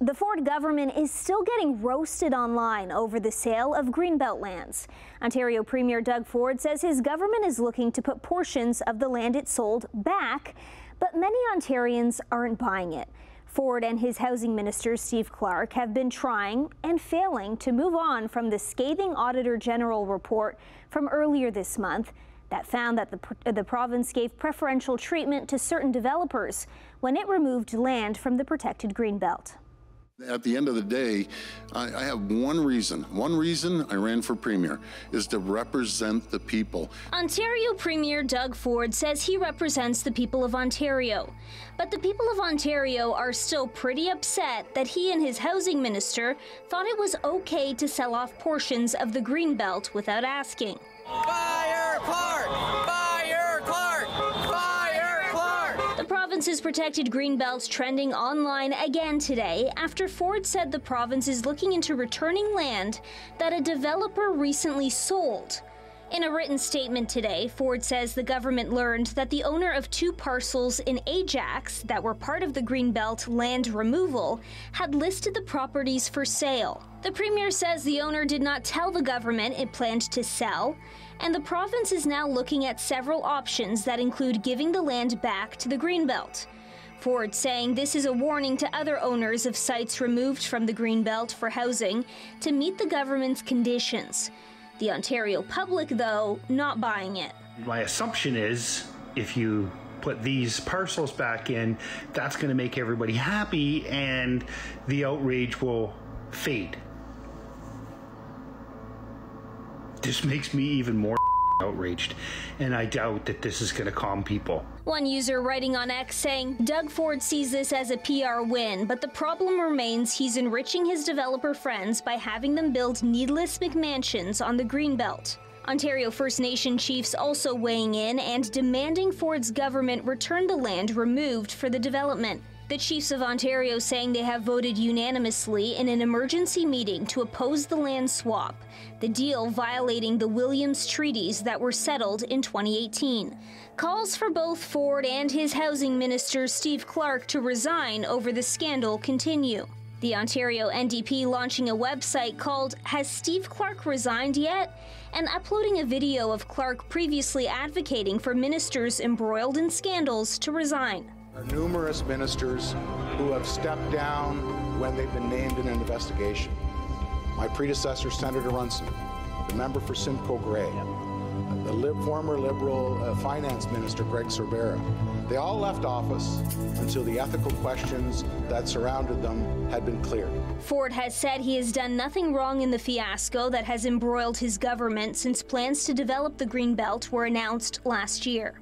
The Ford government is still getting roasted online over the sale of Greenbelt lands. Ontario Premier Doug Ford says his government is looking to put portions of the land it sold back, but many Ontarians aren't buying it. Ford and his housing minister, Steve Clark, have been trying and failing to move on from the scathing Auditor General report from earlier this month that found that the province gave preferential treatment to certain developers when it removed land from the protected Greenbelt. At the end of the day, I have one reason. One reason I ran for premier is to represent the people. Ontario Premier Doug Ford says he represents the people of Ontario. But the people of Ontario are still pretty upset that he and his housing minister thought it was okay to sell off portions of the Greenbelt without asking. Fire Clark! Fire Clark! Fire Clark! The province's protected Greenbelt's trending online again today after Ford said the province is looking into returning land that a developer recently sold. In a written statement today, Ford says the government learned that the owner of two parcels in Ajax that were part of the Greenbelt land removal had listed the properties for sale. The premier says the owner did not tell the government it planned to sell, and the province is now looking at several options that include giving the land back to the Greenbelt. Ford saying this is a warning to other owners of sites removed from the Greenbelt for housing to meet the government's conditions. The Ontario public, though, not buying it. My assumption is if you put these parcels back in, that's going to make everybody happy and the outrage will fade. This makes me even more outraged, and I doubt that this is going to calm people. One user writing on X saying, Doug Ford sees this as a PR win, but the problem remains he's enriching his developer friends by having them build needless McMansions on the Greenbelt. Ontario First Nation chiefs also weighing in and demanding Ford's government return the land removed for the development. The Chiefs of Ontario saying they have voted unanimously in an emergency meeting to oppose the land swap, the deal violating the Williams Treaties that were settled in 2018. Calls for both Ford and his housing minister, Steve Clark, to resign over the scandal continue. The Ontario NDP launching a website called Has Steve Clark Resigned Yet? And uploading a video of Clark previously advocating for ministers embroiled in scandals to resign. There are numerous ministers who have stepped down when they've been named in an investigation. My predecessor, Senator Runciman, the member for Simcoe Gray, the former Liberal Finance Minister, Greg Sorbara, they all left office until the ethical questions that surrounded them had been cleared. Ford has said he has done nothing wrong in the fiasco that has embroiled his government since plans to develop the Greenbelt were announced last year.